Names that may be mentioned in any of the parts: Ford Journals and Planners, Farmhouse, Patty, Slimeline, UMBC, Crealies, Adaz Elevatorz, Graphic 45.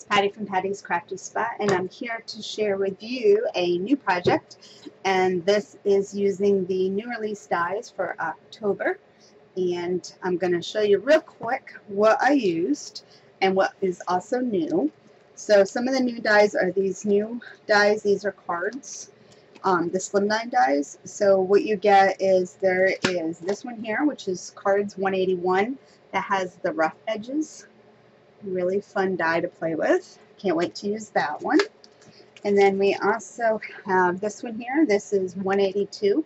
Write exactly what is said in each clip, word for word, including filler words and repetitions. it's Patty from Patty's Crafty Spot, and I'm here to share with you a new project, and this is using the new release dies for October, and I'm going to show you real quick what I used and what is also new. So some of the new dies are these new dies. These are cards, um, the slimline dies. So what you get is there is this one here, which is cards one eighty-one, that has the rough edges. Really fun die to play with. Can't wait to use that one. And then we also have this one here. This is one eighty-two,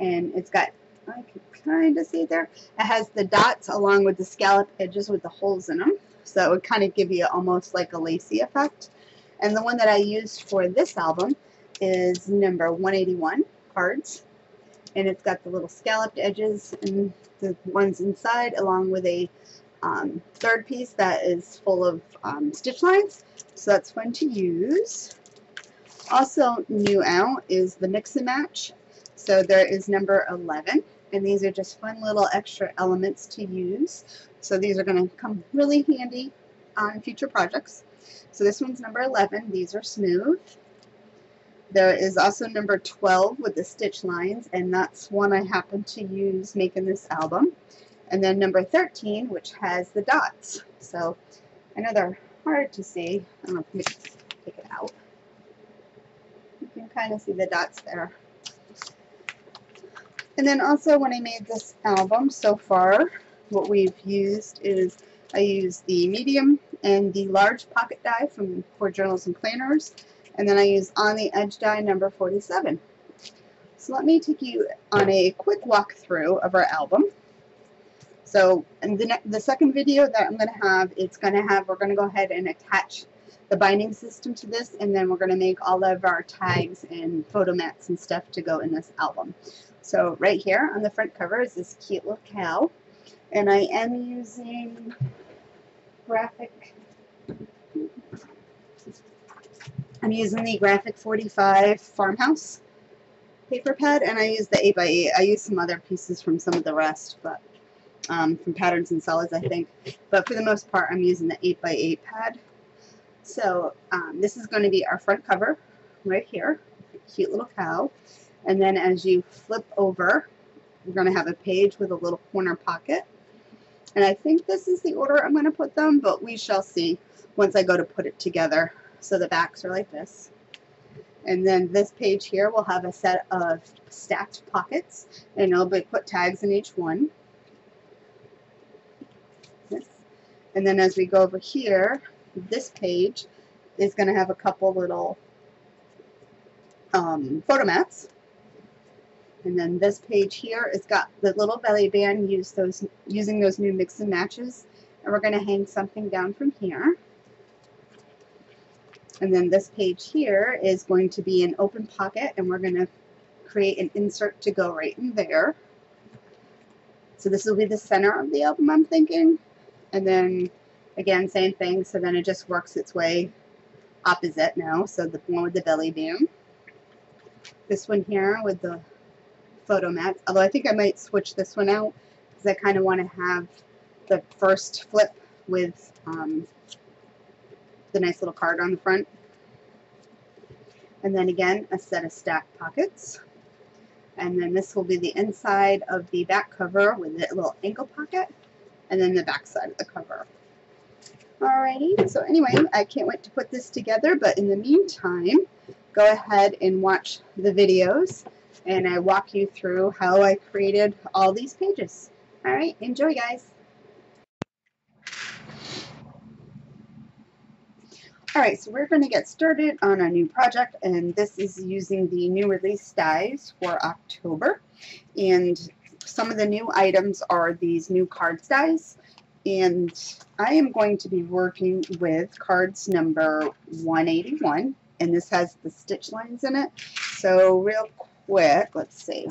and it's got, I can kind of see it there. It has the dots along with the scallop edges with the holes in them. So it would kind of give you almost like a lacy effect. And the one that I used for this album is number one eighty-one cards. And it's got the little scalloped edges and the ones inside along with a um, third piece that is full of um, stitch lines. So that's fun to use. Also new out is the mix and match. So there is number eleven. And these are just fun little extra elements to use. So these are going to come really handy on future projects. So this one's number eleven. These are smooth. There is also number twelve with the stitch lines, and that's one I happen to use making this album. And then number thirteen, which has the dots. So I know they're hard to see. I don't know if I can take it out. You can kind of see the dots there. And then also when I made this album so far, what we've used is I used the medium and the large pocket die from Ford Journals and Planners, and then I used on the edge die number forty-seven. So let me take you on a quick walkthrough of our album. So in the, the second video that I'm going to have, it's going to have, we're going to go ahead and attach the binding system to this, and then we're going to make all of our tags and photo mats and stuff to go in this album. So right here on the front cover is this cute little cow, and I am using graphic, I'm using the Graphic forty-five Farmhouse paper pad, and I use the eight by eight. I use some other pieces from some of the rest, but um, from Patterns and Solids, I think. But for the most part, I'm using the eight by eight pad. So um, this is going to be our front cover right here, cute little cow. And then as you flip over, you're going to have a page with a little corner pocket. And I think this is the order I'm going to put them, but we shall see once I go to put it together. So the backs are like this. And then this page here will have a set of stacked pockets, and it'll be put tags in each one. And then as we go over here, this page is going to have a couple little um, photo mats. And then this page here, it's got the little belly band use those, using those new mix and matches. And we're going to hang something down from here. And then this page here is going to be an open pocket, and we're going to create an insert to go right in there. So this will be the center of the album, I'm thinking. And then, again, same thing. So then it just works its way opposite now. So the one with the belly band. This one here with the photo mats, although I think I might switch this one out because I kind of want to have the first flip with um, the nice little card on the front. And then again, a set of stacked pockets. And then this will be the inside of the back cover with the little ankle pocket, and then the back side of the cover. Alrighty, so anyway, I can't wait to put this together, but in the meantime, go ahead and watch the videos, and I walk you through how I created all these pages. All right, enjoy, guys. All right, so we're going to get started on our new project, and this is using the new release dies for October. And some of the new items are these new cards dies, and I am going to be working with cards number one eighty-one, and this has the stitch lines in it. So real quick. Quick, let's see.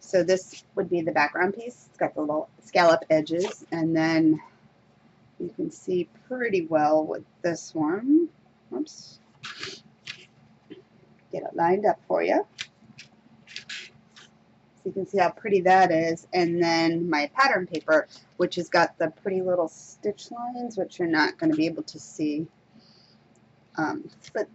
So this would be the background piece. It's got the little scallop edges, and then you can see pretty well with this one. Oops. Get it lined up for you. So you can see how pretty that is. And then my pattern paper, which has got the pretty little stitch lines, which you're not going to be able to see. um, but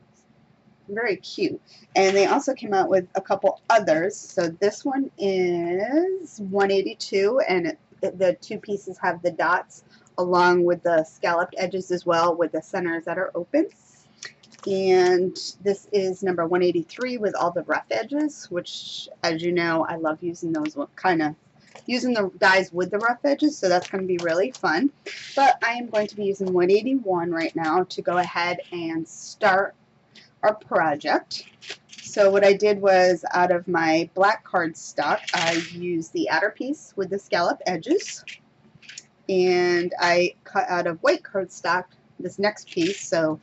very cute. And they also came out with a couple others. So this one is one eighty-two, and it, the, the two pieces have the dots along with the scalloped edges as well, with the centers that are open. And this is number one eighty-three with all the rough edges, which, as you know, I love using those kind of using the dies with the rough edges, so that's going to be really fun. But I am going to be using one eighty-one right now to go ahead and start our project. So what I did was, out of my black cardstock, I used the outer piece with the scallop edges, and I cut out of white cardstock this next piece. So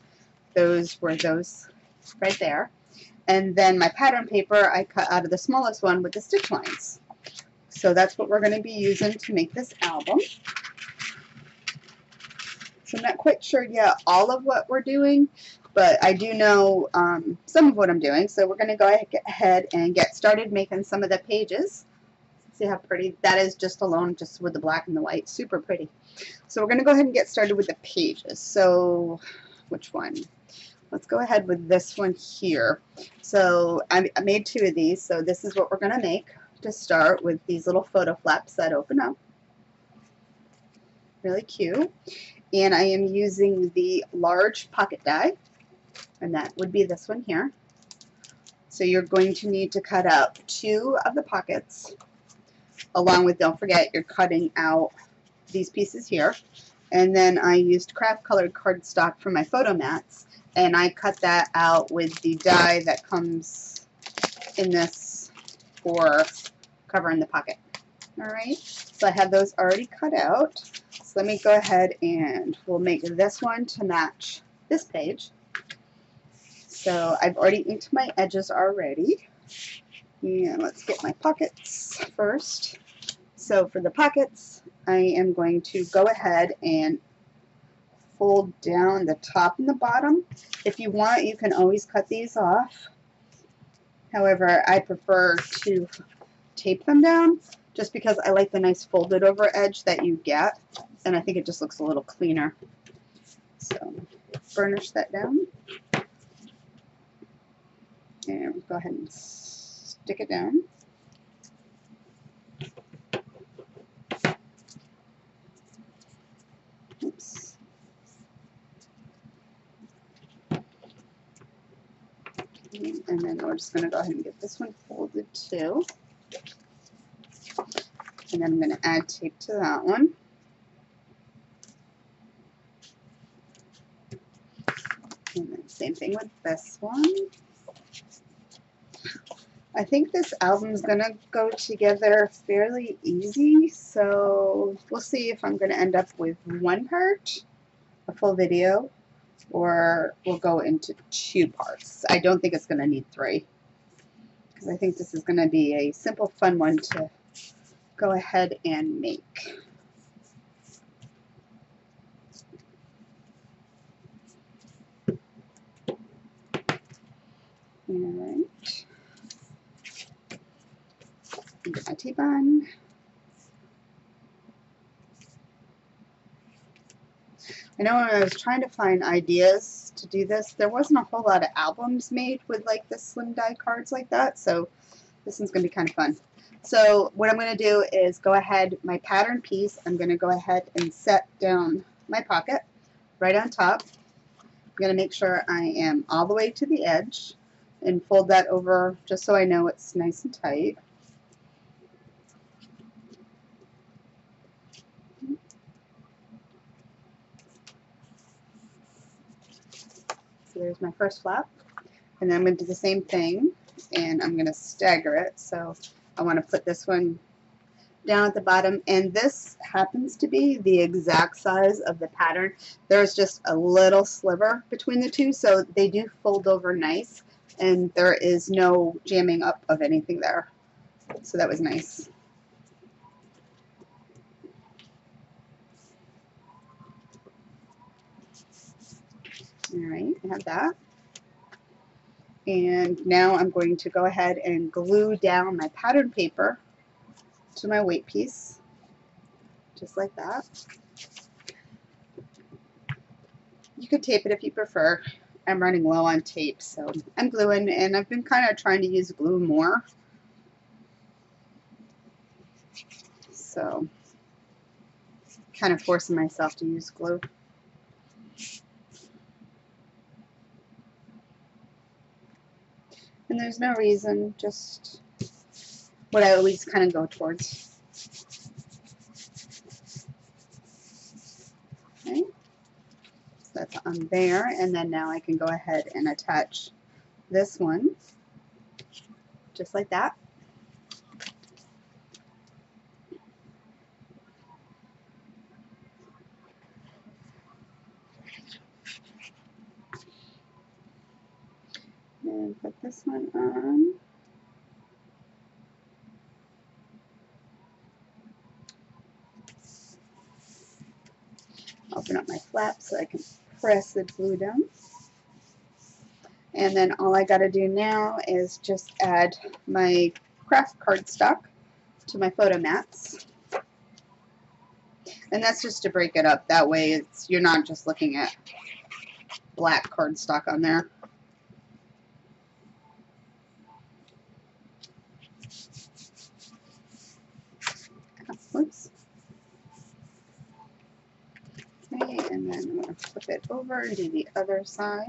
those were those right there. And then my pattern paper I cut out of the smallest one with the stitch lines. So that's what we're going to be using to make this album. So I'm not quite sure yet all of what we're doing, but I do know um, some of what I'm doing. So we're going to go ahead and get started making some of the pages. See how pretty that is just alone, just with the black and the white. Super pretty. So we're going to go ahead and get started with the pages. So which one? Let's go ahead with this one here. So I made two of these. So this is what we're going to make to start with, these little photo flaps that open up. Really cute. And I am using the large pocket die, and that would be this one here. So you're going to need to cut out two of the pockets, along with, don't forget, you're cutting out these pieces here. And then I used craft colored cardstock for my photo mats, and I cut that out with the die that comes in this for covering the pocket. Alright, so I have those already cut out. So let me go ahead and we'll make this one to match this page. So I've already inked my edges already. And let's get my pockets first. So for the pockets, I am going to go ahead and fold down the top and the bottom. If you want, you can always cut these off. However, I prefer to tape them down just because I like the nice folded over edge that you get, and I think it just looks a little cleaner. So burnish that down and go ahead and stick it down. Oops. Okay, and then we're just going to go ahead and get this one folded too. And then I'm going to add tape to that one. And then same thing with this one. I think this album is going to go together fairly easy, so we'll see if I'm going to end up with one part, a full video, or we'll go into two parts. I don't think it's going to need three, because I think this is going to be a simple, fun one to go ahead and make. All right. Get my tape on. I know when I was trying to find ideas to do this, there wasn't a whole lot of albums made with like the slim die cards like that, so this one's going to be kind of fun. So what I'm going to do is go ahead, my pattern piece, I'm going to go ahead and set down my pocket right on top. I'm going to make sure I am all the way to the edge and fold that over just so I know it's nice and tight. So there's my first flap, and then I'm going to do the same thing, and I'm going to stagger it. So I want to put this one down at the bottom, and this happens to be the exact size of the pattern. There's just a little sliver between the two, so they do fold over nice, and there is no jamming up of anything there. So that was nice. Alright, I have that. And now I'm going to go ahead and glue down my pattern paper to my weight piece, just like that. You could tape it if you prefer. I'm running low on tape, so I'm gluing, and I've been kind of trying to use glue more. So, kind of forcing myself to use glue. And there's no reason, just what I always kind of go towards. Okay. So that's on there, and then now I can go ahead and attach this one, just like that. And put this one on. Open up my flap so I can press the glue down. And then all I got to do now is just add my craft cardstock to my photo mats. And that's just to break it up. That way it's, you're not just looking at black cardstock on there. Oops. Okay, and then I'm going to flip it over and do the other side.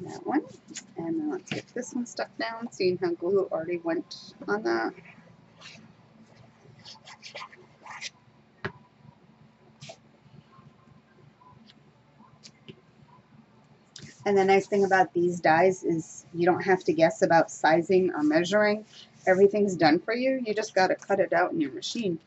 That one. And then let's get this one stuck down, seeing how glue already went on that. And the nice thing about these dies is you don't have to guess about sizing or measuring. Everything's done for you. You just got to cut it out in your machine.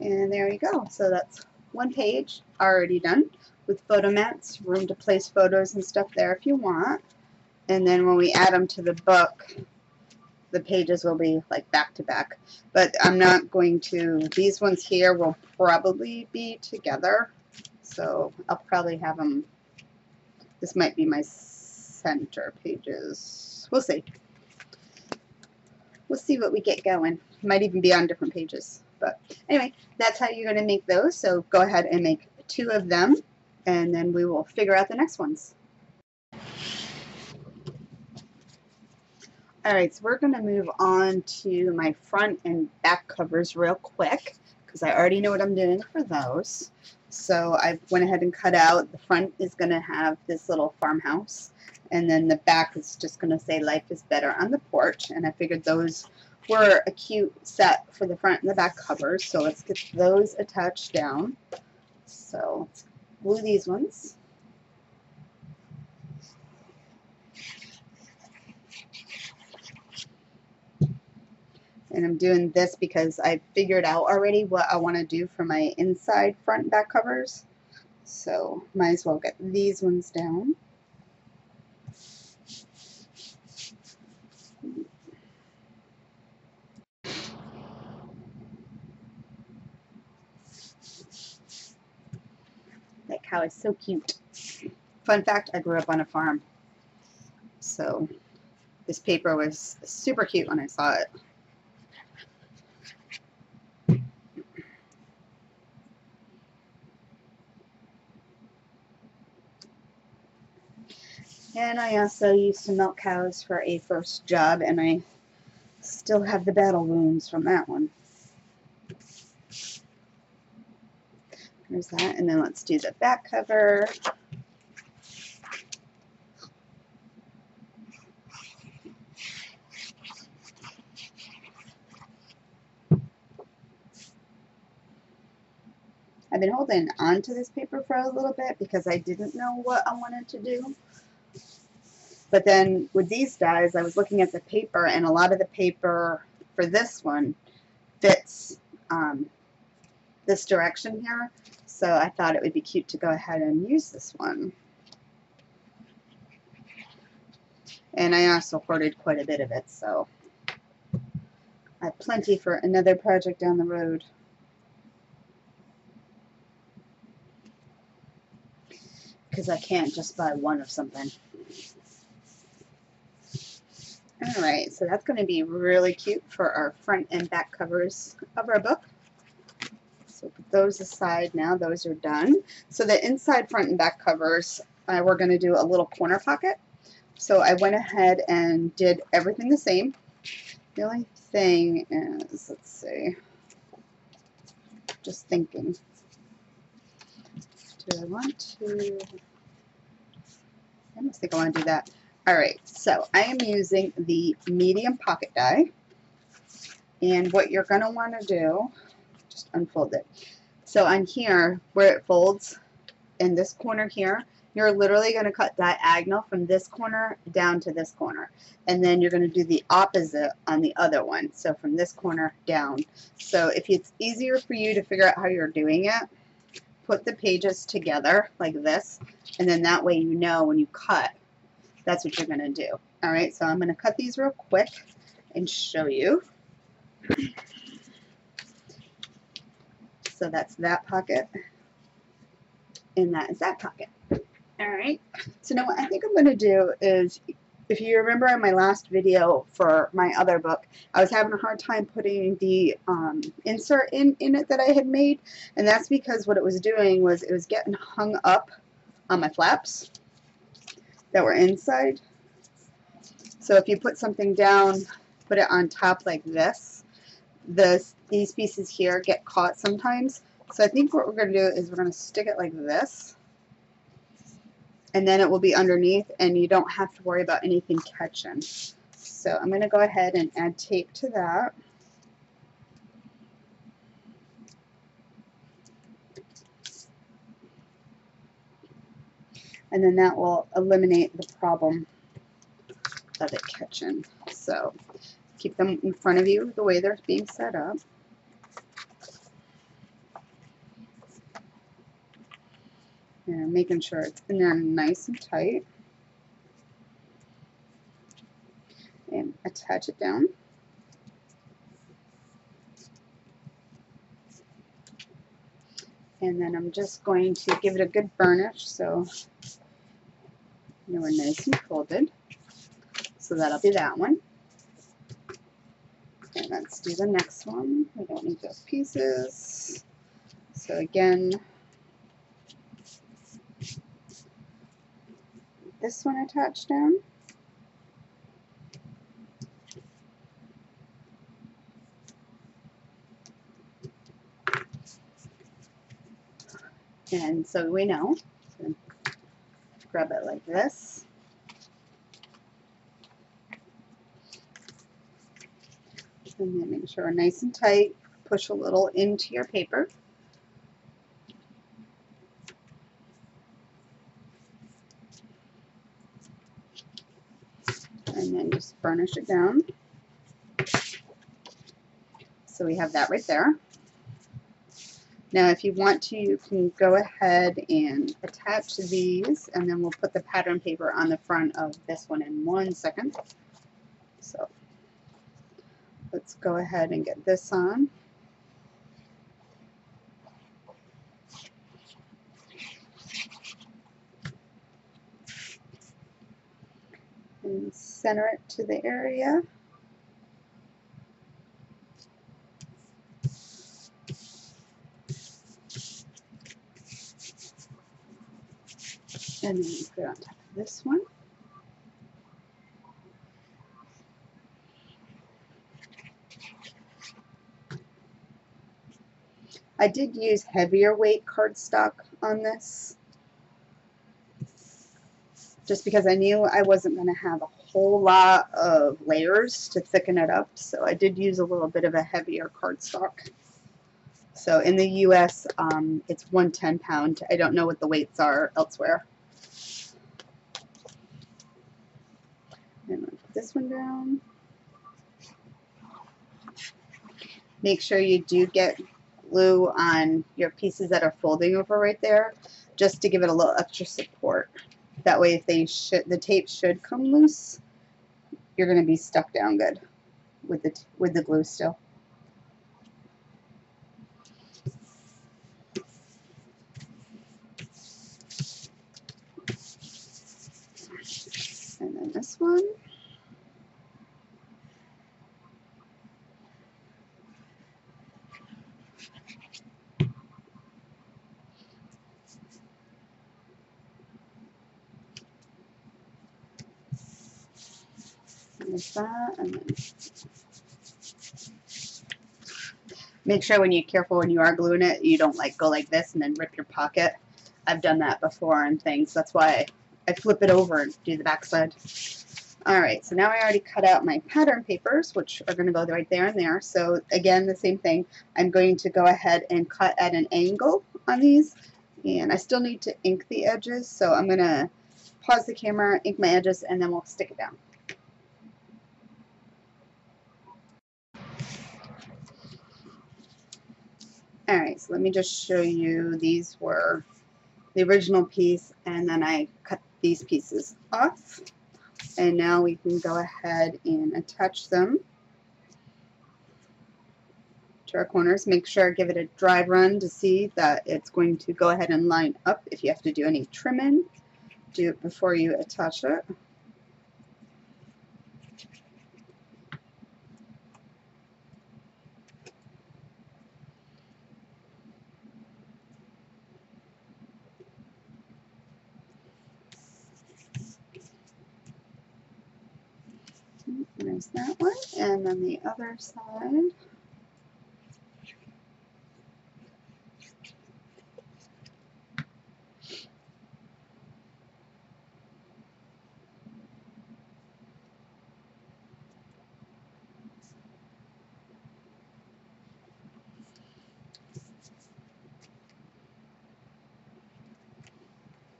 And there you go. So that's one page already done. With photo mats, room to place photos and stuff there if you want. And then when we add them to the book, the pages will be like back to back. But I'm not going to, these ones here will probably be together. So I'll probably have them, this might be my center pages. We'll see. We'll see what we get going. Might even be on different pages. But anyway, that's how you're going to make those. So go ahead and make two of them, and then we will figure out the next ones. Alright, so we're going to move on to my front and back covers real quick because I already know what I'm doing for those. So I went ahead and cut out, the front is going to have this little farmhouse, and then the back is just going to say life is better on the porch, and I figured those were a cute set for the front and the back covers, so let's get those attached down. So glue these ones. And I'm doing this because I figured out already what I want to do for my inside front and back covers. So might as well get these ones down. Cow is so cute. Fun fact, I grew up on a farm. So this paper was super cute when I saw it. And I also used to milk cows for a first job, and I still have the battle wounds from that one. There's that, and then let's do the back cover. I've been holding on to this paper for a little bit because I didn't know what I wanted to do. But then with these dies, I was looking at the paper, and a lot of the paper for this one fits um, this direction here. So I thought it would be cute to go ahead and use this one. and I also hoarded quite a bit of it, so I have plenty for another project down the road. Because I can't just buy one of something. Alright, so that's going to be really cute for our front and back covers of our book. So put those aside now. Those are done. So the inside front and back covers, uh, we're going to do a little corner pocket. So I went ahead and did everything the same. The only thing is, let's see, just thinking. Do I want to, I don't think I want to do that. Alright, so I am using the medium pocket die, and what you're going to want to do, just unfold it. So on here, where it folds, in this corner here, you're literally going to cut diagonal from this corner down to this corner, and then you're going to do the opposite on the other one, so from this corner down. So if it's easier for you to figure out how you're doing it, put the pages together like this, and then that way you know when you cut that's what you're going to do. Alright, so I'm going to cut these real quick and show you. So that's that pocket, and that is that pocket. Alright, so now what I think I'm going to do is, if you remember in my last video for my other book, I was having a hard time putting the um, insert in, in it that I had made, and that's because what it was doing was it was getting hung up on my flaps that were inside. So if you put something down, put it on top like this, the, these pieces here get caught sometimes. So I think what we're going to do is we're going to stick it like this, and then it will be underneath and you don't have to worry about anything catching. So I'm going to go ahead and add tape to that. And then that will eliminate the problem of it catching. So keep them in front of you the way they're being set up. And making sure it's in there nice and tight. And attach it down. And then I'm just going to give it a good burnish, so now we're nice and folded. So that'll be that one. And let's do the next one. We don't need those pieces. So again, this one attached down. And so we know. So grab it like this. And then make sure we're nice and tight. Push a little into your paper. And then just burnish it down. So we have that right there. Now if you want to, you can go ahead and attach these, and then we'll put the pattern paper on the front of this one in one second. So let's go ahead and get this on. And center it to the area. And then you put it on top of this one. I did use heavier weight cardstock on this, just because I knew I wasn't going to have a whole lot of layers to thicken it up, so I did use a little bit of a heavier cardstock. So in the U S, um, it's one ten pound. I don't know what the weights are elsewhere. And put this one down. Make sure you do get glue on your pieces that are folding over right there, just to give it a little extra support. That way, if they should, the tape should come loose, you're going to be stuck down good with the, with the glue still. And then this one. That and then make sure when you're careful when you are gluing it, you don't like go like this and then rip your pocket. I've done that before on things. That's why I flip it over and do the back side. Alright, so now I already cut out my pattern papers, which are going to go right there and there. So again, the same thing. I'm going to go ahead and cut at an angle on these, and I still need to ink the edges, so I'm going to pause the camera, ink my edges, and then we'll stick it down. Alright, so let me just show you, these were the original piece, and then I cut these pieces off, and now we can go ahead and attach them to our corners. Make sure, give it a dry run to see that it's going to go ahead and line up. If you have to do any trimming, do it before you attach it. There's that one, and then the other side.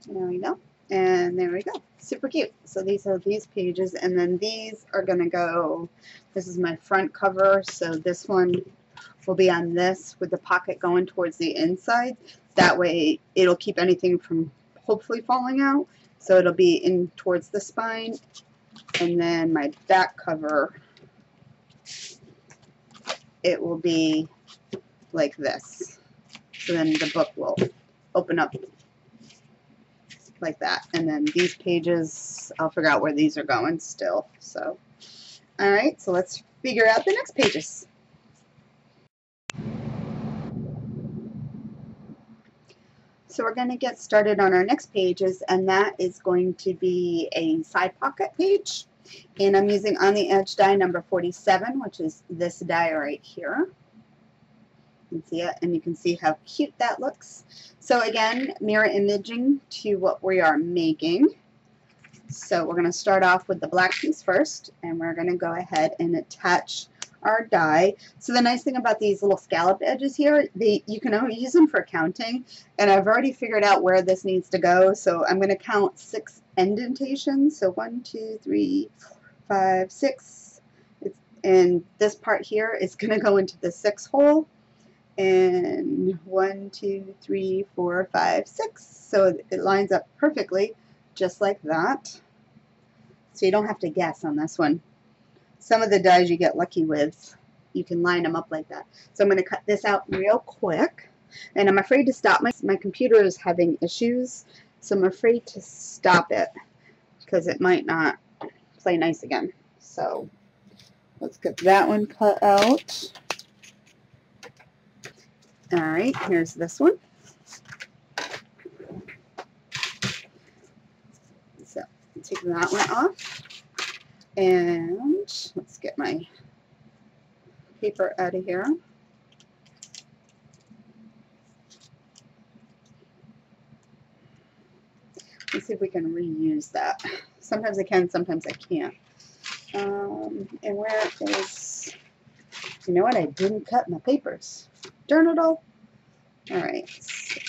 There we go, and there we go. Super cute. So these are these pages, and then these are going to go, this is my front cover, so this one will be on this with the pocket going towards the inside. That way it'll keep anything from hopefully falling out, so it'll be in towards the spine. And then my back cover, it will be like this, so then the book will open up like that. And then these pages, I'll figure out where these are going still. So, alright, so let's figure out the next pages. So we're going to get started on our next pages, and that is going to be a side pocket page. And I'm using on the edge die number forty-seven, which is this die right here. You can see it, and you can see how cute that looks. So again, mirror imaging to what we are making. So we're going to start off with the black piece first, and we're going to go ahead and attach our die. So the nice thing about these little scalloped edges here, they, you can only use them for counting, and I've already figured out where this needs to go. So I'm going to count six indentations. So one, two, three, four, five, six. It's, and this part here is going to go into the sixth hole. And one, two, three, four, five, six. So it lines up perfectly, just like that. So you don't have to guess on this one. Some of the dies you get lucky with, you can line them up like that. So I'm going to cut this out real quick. And I'm afraid to stop. My, my computer is having issues, so I'm afraid to stop it because it might not play nice again. So let's get that one cut out. Alright, here's this one. So, take that one off. And let's get my paper out of here. Let's see if we can reuse that. Sometimes I can, sometimes I can't. Um, and where is... You know what? I didn't cut my papers. Darn it all. Alright.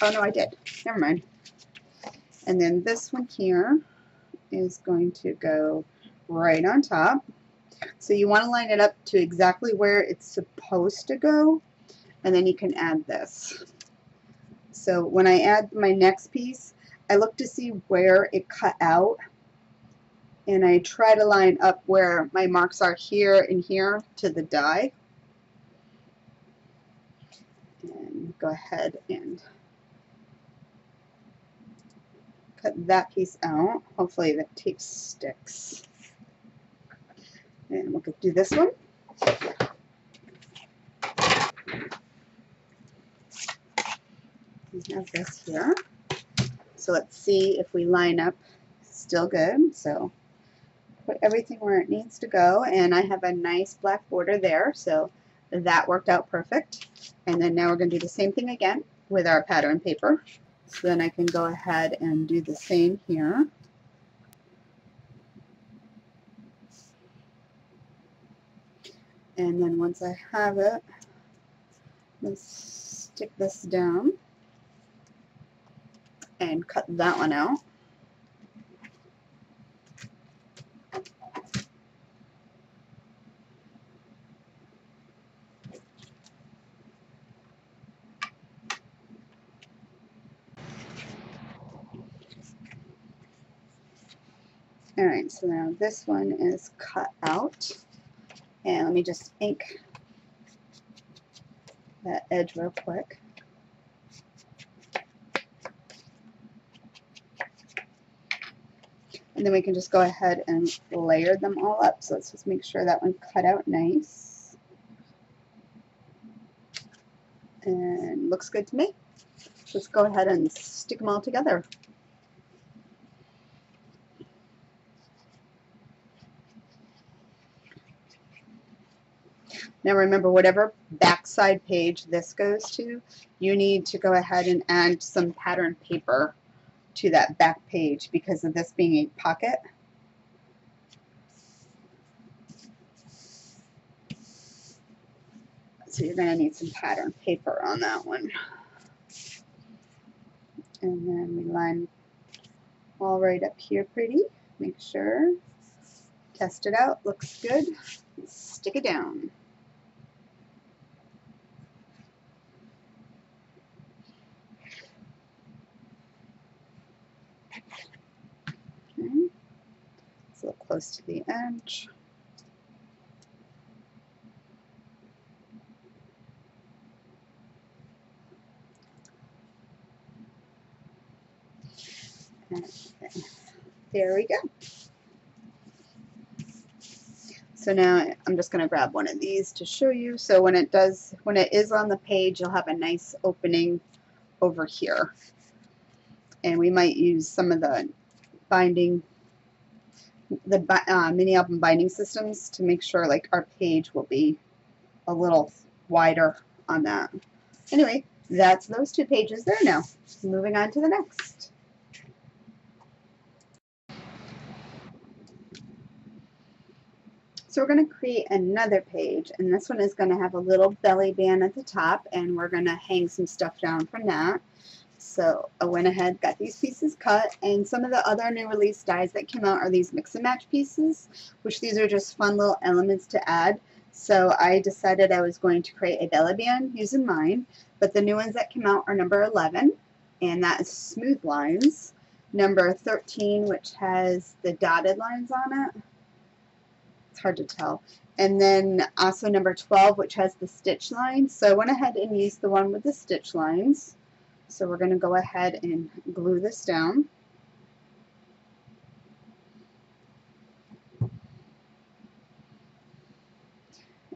Oh no, I did. Never mind. And then this one here is going to go right on top. So you want to line it up to exactly where it's supposed to go, and then you can add this. So when I add my next piece, I look to see where it cut out and I try to line up where my marks are here and here to the die. And go ahead and cut that piece out. Hopefully that tape sticks. And we'll do this one. We have this here. So let's see if we line up still good. So put everything where it needs to go, and I have a nice black border there, so that worked out perfect. And then now we're going to do the same thing again with our pattern paper. So then I can go ahead and do the same here. And then once I have it, let's stick this down and cut that one out. All right, so now this one is cut out. And let me just ink that edge real quick. And then we can just go ahead and layer them all up. So let's just make sure that one cut out nice. And looks good to me. Just go ahead and stick them all together. Now remember, whatever backside page this goes to, you need to go ahead and add some pattern paper to that back page because of this being a pocket. So you're going to need some pattern paper on that one. And then we line all right up here pretty. Make sure. Test it out. Looks good. Stick it down. So close to the edge. And there we go. So now I'm just going to grab one of these to show you. So when it does, when it is on the page, you'll have a nice opening over here. And we might use some of the binding, the uh, mini album binding systems to make sure like our page will be a little wider on that. Anyway, that's those two pages there now. Moving on to the next. So we're going to create another page, and this one is going to have a little belly band at the top, and we're going to hang some stuff down from that. So I went ahead, got these pieces cut, and some of the other new release dies that came out are these mix and match pieces, which these are just fun little elements to add. So I decided I was going to create a belly band using mine, but the new ones that came out are number eleven, and that is smooth lines, number thirteen, which has the dotted lines on it, it's hard to tell, and then also number twelve, which has the stitch lines. So I went ahead and used the one with the stitch lines. So we're going to go ahead and glue this down.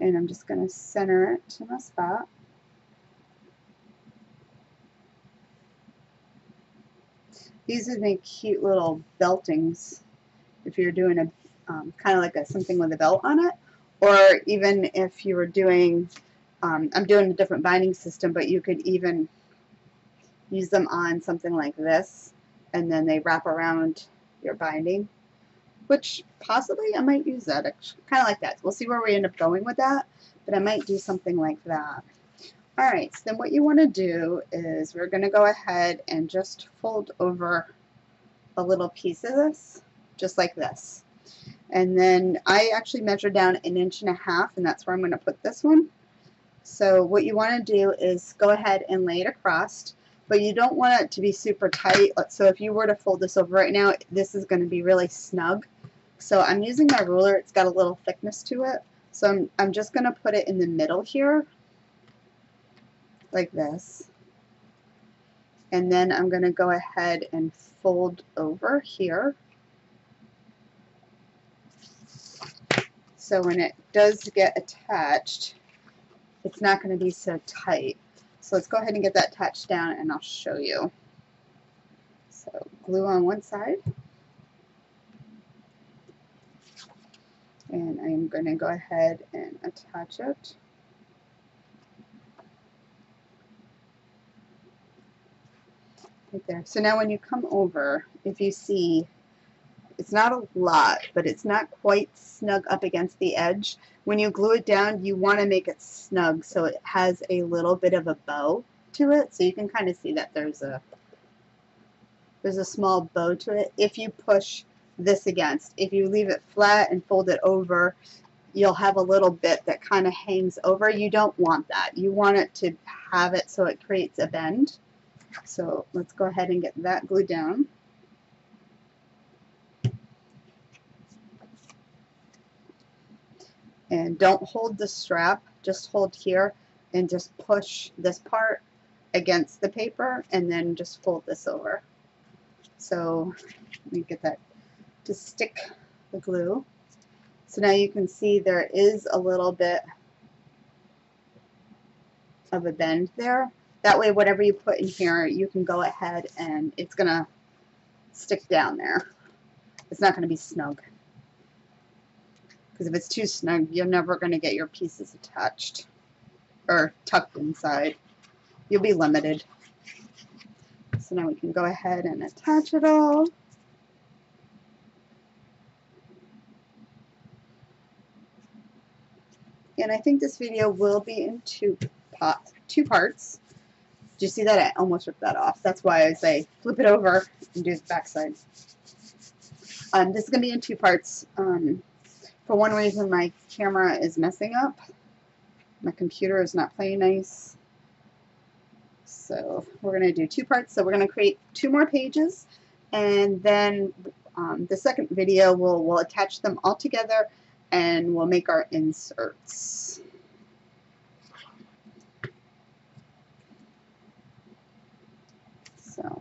And I'm just going to center it to my spot. These would make cute little beltings if you're doing a um, kind of like a something with a belt on it, or even if you were doing, um, I'm doing a different binding system, but you could even use them on something like this, and then they wrap around your binding, which possibly I might use that, kind of like that. We'll see where we end up going with that, but I might do something like that. All right, so then what you want to do is we're going to go ahead and just fold over a little piece of this, just like this. And then I actually measured down an inch and a half, and that's where I'm going to put this one. So what you want to do is go ahead and lay it across, but you don't want it to be super tight. So if you were to fold this over right now, this is going to be really snug. So I'm using my ruler. It's got a little thickness to it. So I'm, I'm just going to put it in the middle here, like this. And then I'm going to go ahead and fold over here. So when it does get attached, it's not going to be so tight. So let's go ahead and get that attached down and I'll show you. So glue on one side. And I'm going to go ahead and attach it. Right there. So now when you come over, if you see, it's not a lot, but it's not quite snug up against the edge. When you glue it down, you want to make it snug so it has a little bit of a bow to it. So you can kind of see that there's a there's a small bow to it if you push this against. If you leave it flat and fold it over, you'll have a little bit that kind of hangs over. You don't want that. You want it to have it so it creates a bend. So let's go ahead and get that glued down. And don't hold the strap, just hold here and just push this part against the paper and then just fold this over. So let me get that to stick the glue. So now you can see there is a little bit of a bend there. That way whatever you put in here, you can go ahead and it's going to stick down there. It's not going to be snug. Because if it's too snug, you're never going to get your pieces attached or tucked inside. You'll be limited. So now we can go ahead and attach it all. And I think this video will be in two parts. Two parts. Did you see that? I almost ripped that off. That's why I say flip it over and do the back side. Um, this is going to be in two parts. Um, for one reason, my camera is messing up. My computer is not playing nice. So we're going to do two parts. So we're going to create two more pages. And then um, the second video, we'll, we'll attach them all together and we'll make our inserts. So,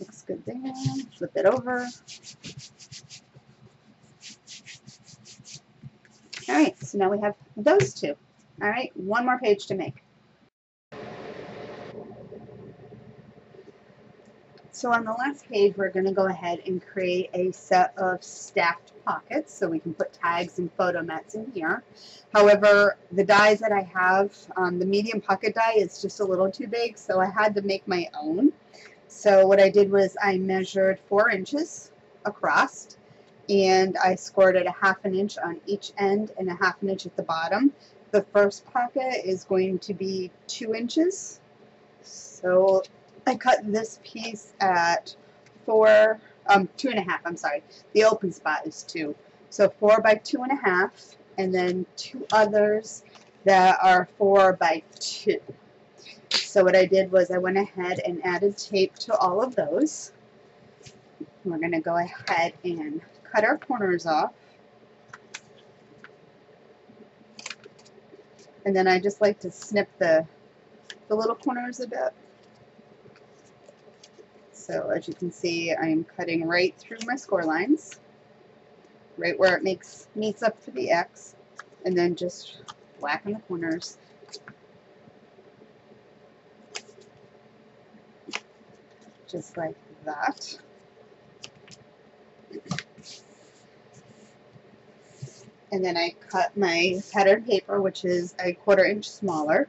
looks good there. Flip it over. All right, so now we have those two. All right, one more page to make. So on the last page, we're going to go ahead and create a set of stacked pockets so we can put tags and photo mats in here. However, the dies that I have, um, the medium pocket die is just a little too big, so I had to make my own. So what I did was I measured four inches across, and I scored it a half an inch on each end and a half an inch at the bottom. The first pocket is going to be two inches. So I cut this piece at four, um, two and a half, I'm sorry. The open spot is two. So four by two and a half, and then two others that are four by two. So what I did was I went ahead and added tape to all of those. We're gonna go ahead and cut our corners off. And then I just like to snip the, the little corners a bit. So as you can see, I'm cutting right through my score lines, right where it makes meets up to the X, and then just whacking the corners. Just like that. And then I cut my pattern paper, which is a quarter inch smaller.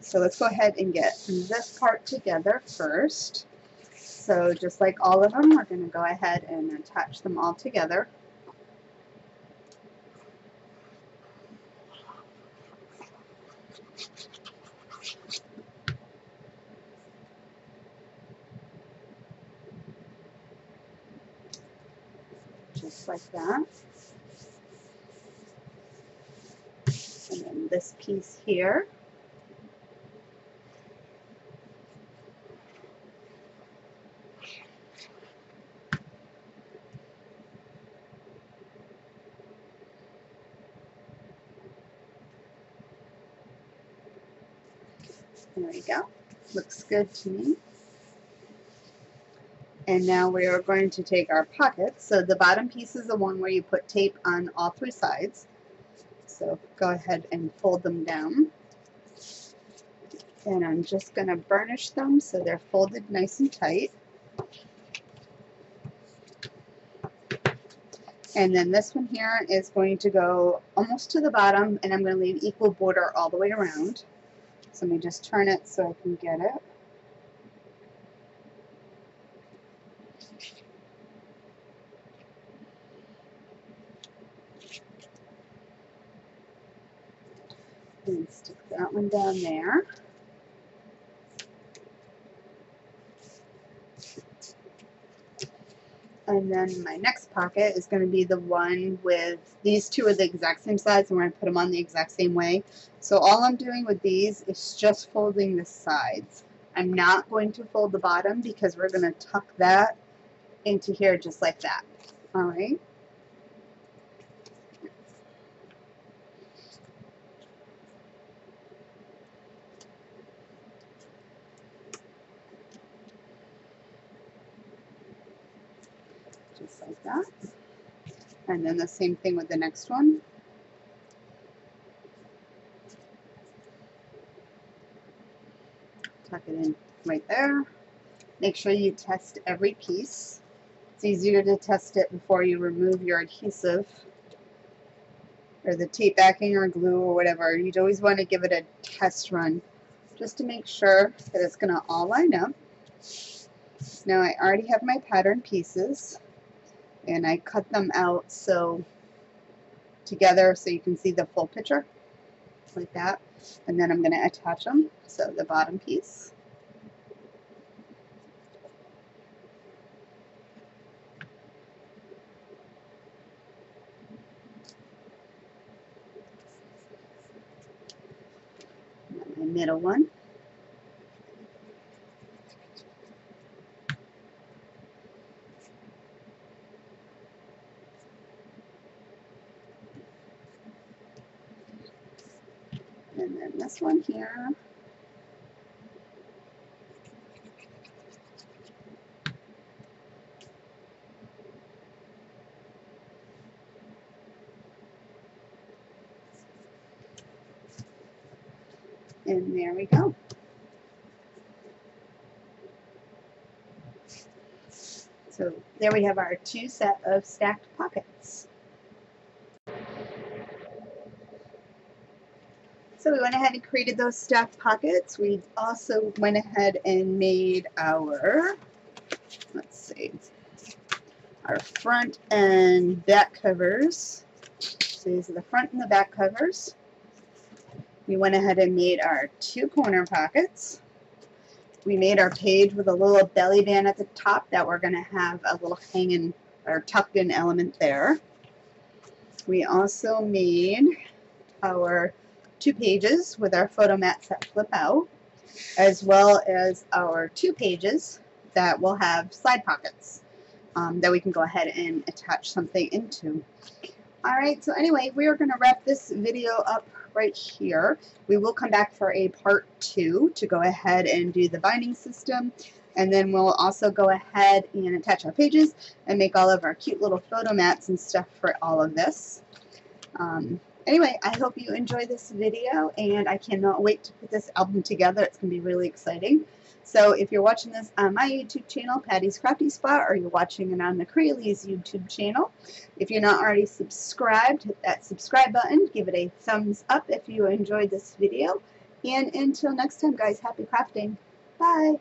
So let's go ahead and get this part together first. So just like all of them, we're going to go ahead and attach them all together. Just like that. And then this piece here. There we go. Looks good to me. And now we are going to take our pockets. So the bottom piece is the one where you put tape on all three sides. So go ahead and fold them down. And I'm just going to burnish them so they're folded nice and tight. And then this one here is going to go almost to the bottom, and I'm going to leave equal border all the way around. So let me just turn it so I can get it. And stick that one down there. And then my next pocket is going to be the one with, these two are the exact same size, and we're going to put them on the exact same way. So all I'm doing with these is just folding the sides. I'm not going to fold the bottom because we're going to tuck that into here just like that. All right. Just like that. And then the same thing with the next one. Tuck it in right there. Make sure you test every piece. It's easier to test it before you remove your adhesive or the tape backing or glue or whatever. You'd always want to give it a test run just to make sure that it's going to all line up. Now I already have my pattern pieces, and I cut them out so together so you can see the full picture, like that. And then I'm going to attach them. So the bottom piece, and then my middle one. And then this one here. And there we go. So there we have our two set of stacked pockets. So we went ahead and created those stacked pockets. We also went ahead and made our, let's see, our front and back covers. So these are the front and the back covers. We went ahead and made our two corner pockets. We made our page with a little belly band at the top that we're going to have a little hanging or tucked in element there. We also made our two pages with our photo mats that flip out, as well as our two pages that will have side pockets um, that we can go ahead and attach something into. Alright, so anyway, we are going to wrap this video up right here. We will come back for a part two to go ahead and do the binding system, and then we'll also go ahead and attach our pages and make all of our cute little photo mats and stuff for all of this. Um, Anyway, I hope you enjoyed this video, and I cannot wait to put this album together. It's going to be really exciting. So if you're watching this on my YouTube channel, Patty's Crafty Spot, or you're watching it on the Crealies YouTube channel, if you're not already subscribed, hit that subscribe button. Give it a thumbs up if you enjoyed this video. And until next time, guys, happy crafting. Bye.